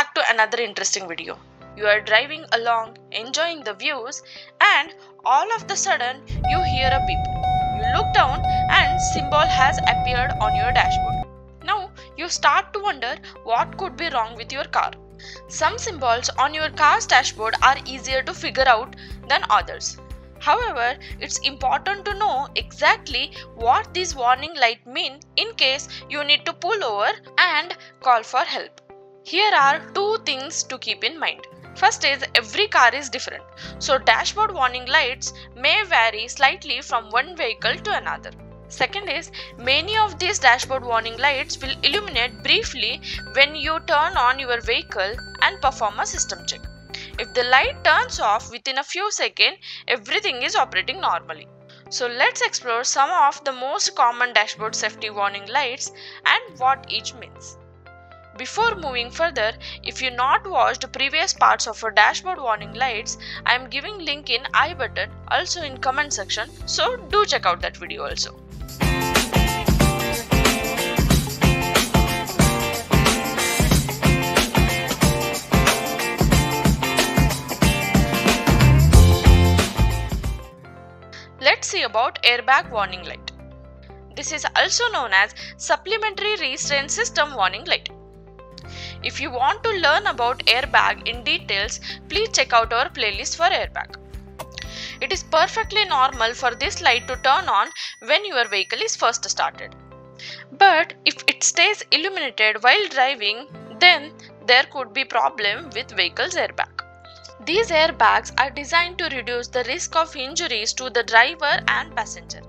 back to another interesting video. You are driving along, enjoying the views, and all of the sudden you hear a beep. You look down and symbol has appeared on your dashboard. Now you start to wonder what could be wrong with your car. Some symbols on your car's dashboard are easier to figure out than others. However, it's important to know exactly what these warning lights mean in case you need to pull over and call for help. Here are two things to keep in mind. First is every car is different, so dashboard warning lights may vary slightly from one vehicle to another. Second is many of these dashboard warning lights will illuminate briefly when you turn on your vehicle and perform a system check. If the light turns off within a few seconds, everything is operating normally. So let's explore some of the most common dashboard safety warning lights and what each means. Before moving further, if you not watched previous parts of our dashboard warning lights, I am giving link in I button, also in comment section, so do check out that video also. Let's see about airbag warning light. This is also known as supplementary restraint system warning light. If you want to learn about airbag in details, please check out our playlist for airbag. It is perfectly normal for this light to turn on when your vehicle is first started. But if it stays illuminated while driving, then there could be problem with vehicle's airbag. These airbags are designed to reduce the risk of injuries to the driver and passenger.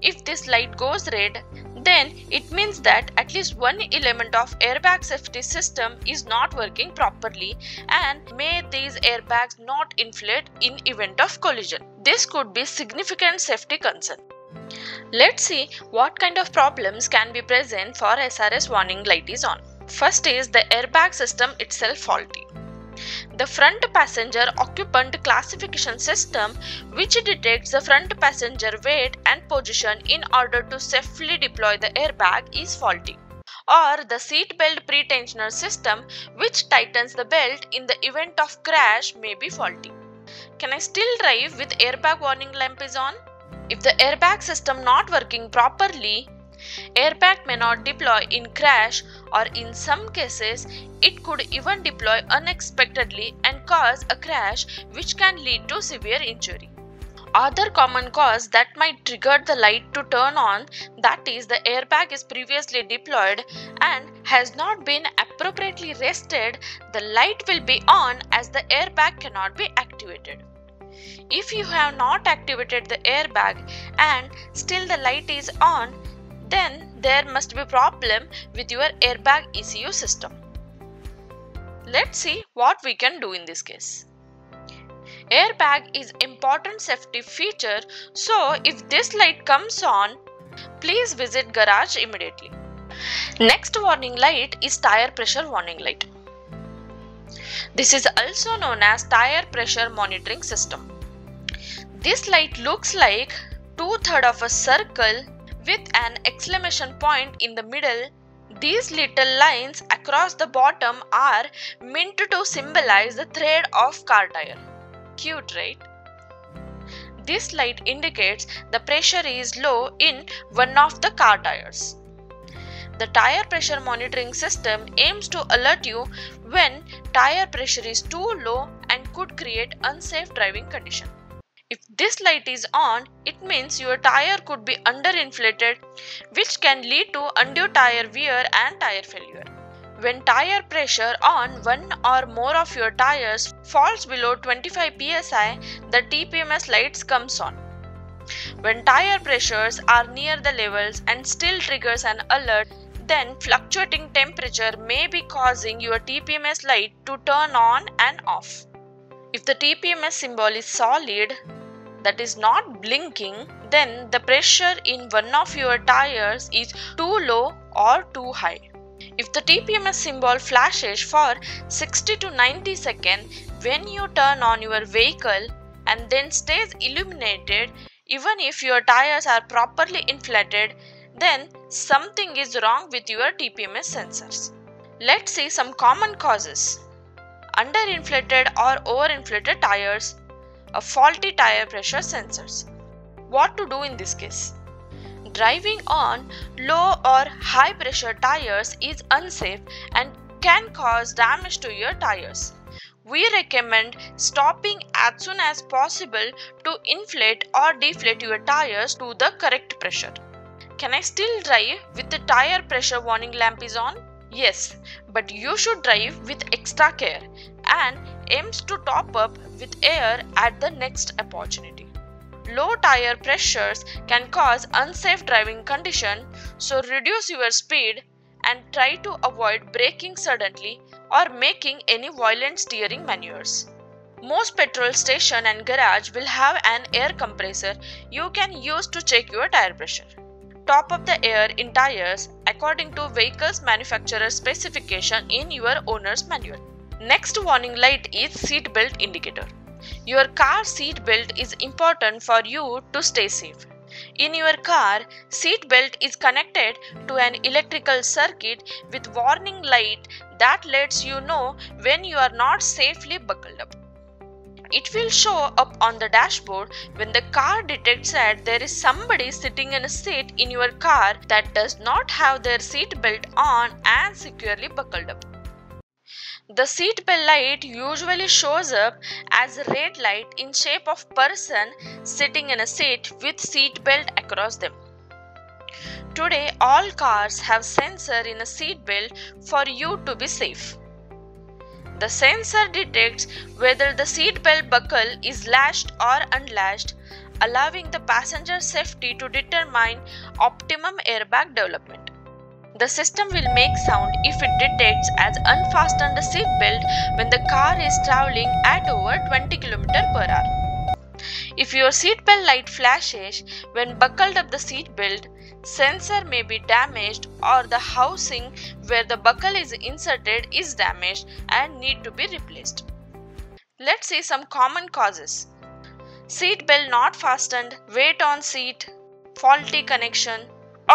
If this light goes red, then it means that at least one element of airbag safety system is not working properly and may these airbags not inflate in event of collision. This could be significant safety concern. Let's see what kind of problems can be present for SRS warning light is on. First is the airbag system itself faulty. The front passenger occupant classification system, which detects the front passenger weight and position in order to safely deploy the airbag, is faulty. Or the seat belt pretensioner system, which tightens the belt in the event of crash, may be faulty. Can I still drive with airbag warning lamp is on? If the airbag system not working properly, airbag may not deploy in crash, or in some cases it could even deploy unexpectedly and cause a crash, which can lead to severe injury. Other common cause that might trigger the light to turn on, that is, the airbag is previously deployed and has not been appropriately rested, the light will be on as the airbag cannot be activated. If you have not activated the airbag and still the light is on, then there must be a problem with your airbag ECU system. Let's see what we can do in this case. Airbag is an important safety feature, so if this light comes on, please visit garage immediately. Next warning light is tire pressure warning light. This is also known as tire pressure monitoring system. This light looks like 2/3 of a circle with an exclamation point in the middle. These little lines across the bottom are meant to symbolize the thread of car tire. Cute, right? This light indicates the pressure is low in one of the car tires. The tire pressure monitoring system aims to alert you when tire pressure is too low and could create unsafe driving conditions. If this light is on, it means your tire could be underinflated, which can lead to undue tire wear and tire failure. When tire pressure on one or more of your tires falls below 25 psi, the TPMS lights comes on. When tire pressures are near the levels and still triggers an alert, then fluctuating temperature may be causing your TPMS light to turn on and off. If the TPMS symbol is solid, that is not blinking, then the pressure in one of your tires is too low or too high. If the TPMS symbol flashes for 60 to 90 seconds when you turn on your vehicle and then stays illuminated, even if your tires are properly inflated, then something is wrong with your TPMS sensors. Let's see some common causes. underinflated or overinflated tires, a faulty tire pressure sensors. What to do in this case? Driving on low or high pressure tires is unsafe and can cause damage to your tires. We recommend stopping as soon as possible to inflate or deflate your tires to the correct pressure. Can I still drive with the tire pressure warning lamp is on? Yes, but you should drive with extra care and aims to top up with air at the next opportunity. Low tire pressures can cause unsafe driving condition, so reduce your speed and try to avoid braking suddenly or making any violent steering maneuvers. Most petrol station and garage will have an air compressor you can use to check your tire pressure. Top up the air in tires according to vehicle's manufacturer's specification in your owner's manual. Next warning light is seat belt indicator. Your car seat belt is important for you to stay safe. In your car, seat belt is connected to an electrical circuit with warning light that lets you know when you are not safely buckled up. It will show up on the dashboard when the car detects that there is somebody sitting in a seat in your car that does not have their seat belt on and securely buckled up. The seat belt light usually shows up as a red light in shape of person sitting in a seat with seat belt across them. Today, all cars have sensor in a seat belt for you to be safe. The sensor detects whether the seat belt buckle is lashed or unlashed, allowing the passenger safety to determine optimum airbag development. The system will make sound if it detects as unfastened the seat belt when the car is traveling at over 20 km/h. If your seat belt light flashes when buckled up the seat belt, sensor may be damaged or the housing where the buckle is inserted is damaged and need to be replaced. Let's see some common causes. Seat belt not fastened, weight on seat, faulty connection,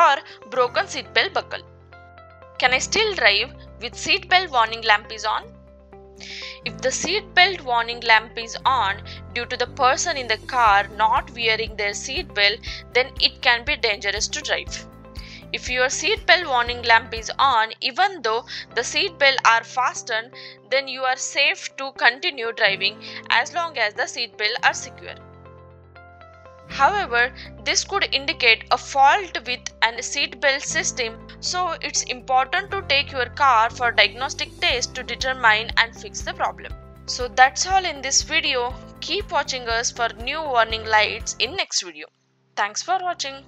or broken seat belt buckle. Can I still drive with seat belt warning lamp is on? If the seat belt warning lamp is on due to the person in the car not wearing their seat belt, then it can be dangerous to drive. If your seat belt warning lamp is on even though the seat belt are fastened, then you are safe to continue driving as long as the seat belt are secure. However, this could indicate a fault with a seat belt system, so it's important to take your car for diagnostic test to determine and fix the problem. So that's all in this video. Keep watching us for new warning lights in next video. Thanks for watching.